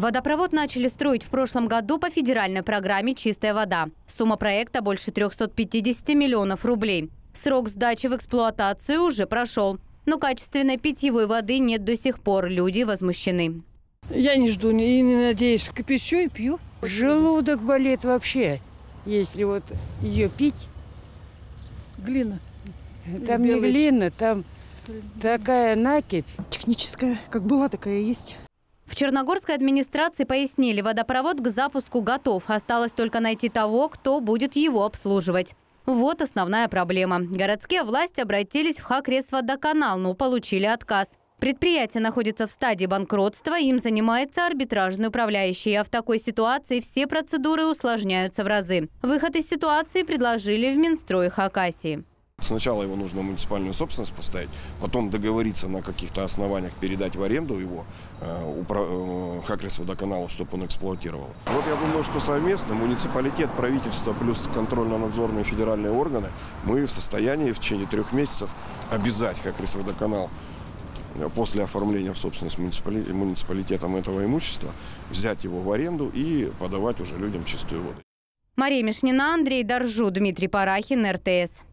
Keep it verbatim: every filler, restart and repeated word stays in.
Водопровод начали строить в прошлом году по федеральной программе «Чистая вода». Сумма проекта больше трёхсот пятидесяти миллионов рублей. Срок сдачи в эксплуатацию уже прошел. Но качественной питьевой воды нет до сих пор. Люди возмущены. Я не жду и не надеюсь. Кипячу и пью. Желудок болит вообще, если вот ее пить. Глина. Там не глина, там такая накипь. Техническая, как была, такая и есть. В Черногорской администрации пояснили, водопровод к запуску готов. Осталось только найти того, кто будет его обслуживать. Вот основная проблема. Городские власти обратились в Хакресводоканал, но получили отказ. Предприятие находится в стадии банкротства, им занимается арбитражный управляющий. А в такой ситуации все процедуры усложняются в разы. Выход из ситуации предложили в Минстрой Хакасии. Сначала его нужно в муниципальную собственность поставить, потом договориться на каких-то основаниях передать в аренду его Хакресводоканалу, чтобы он эксплуатировал. Вот я думаю, что совместно муниципалитет, правительство плюс контрольно-надзорные федеральные органы мы в состоянии в течение трех месяцев обязать Хакресводоканал после оформления в собственность муниципалитетом этого имущества взять его в аренду и подавать уже людям чистую воду. Мария Мешнина, Андрей Доржу, Дмитрий Парахин, эр тэ эс.